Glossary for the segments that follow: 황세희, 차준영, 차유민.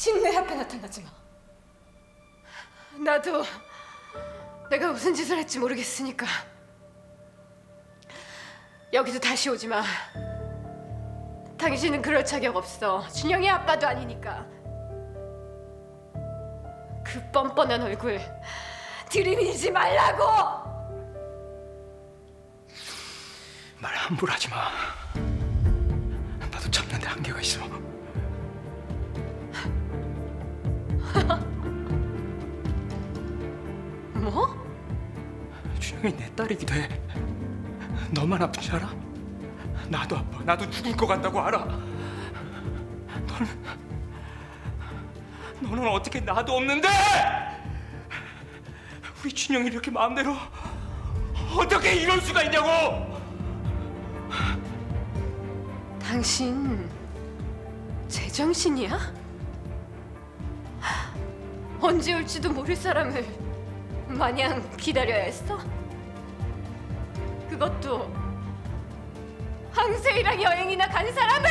심내 앞에 나타나지 마. 나도 내가 무슨 짓을 했지 모르겠으니까 여기도 다시 오지 마. 당신은 그럴 자격 없어. 준영이 아빠도 아니니까. 그 뻔뻔한 얼굴 들이밀지 말라고. 말 함부로 하지 마. 나도 참는데 한계가 있어. 뭐? 준영이 내 딸이기도 해. 너만 아픈 줄 알아? 나도 아파. 나도 죽을 것 같다고 알아. 너는 어떻게 나도 없는데 우리 준영이 이렇게 마음대로 어떻게 이럴 수가 있냐고. 당신 제정신이야? 언제 올지도 모를 사람을 마냥 기다려야 했어? 그것도 황세희랑 여행이나 간 사람을!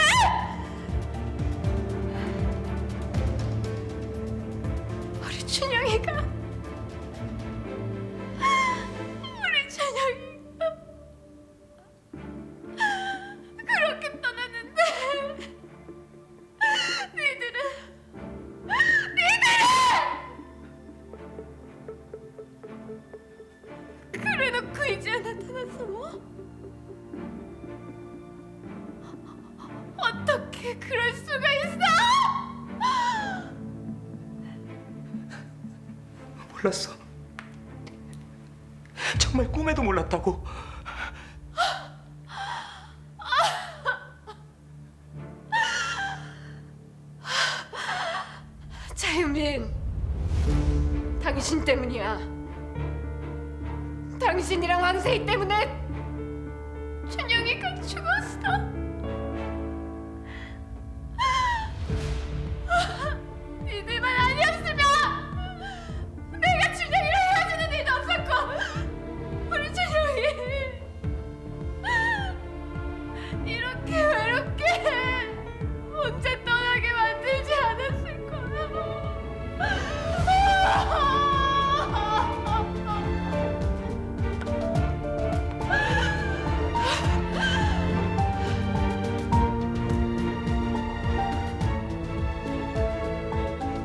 우리 준영이가, 우리 준영이가 그렇게 떠났는데 니들은 그래놓고 이제야 나타났어 뭐? 어떻게 그럴 수가 있어? 몰랐어. 정말 꿈에도 몰랐다고. 차유민, 당신 때문이야. 당신이랑 황세희 때문에 준영이가 죽었어.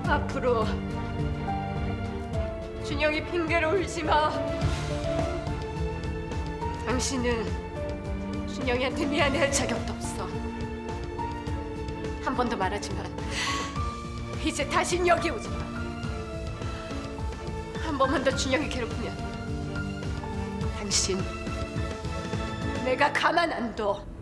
앞으로 준영이 핑계로 울지 마. 당신은 준영이한테 미안해할 자격도 없어. 한 번 더 말하지만 이제 다신 여기 오지 마. 한 번만 더 준영이 괴롭히면 당신 내가 가만 안 둬.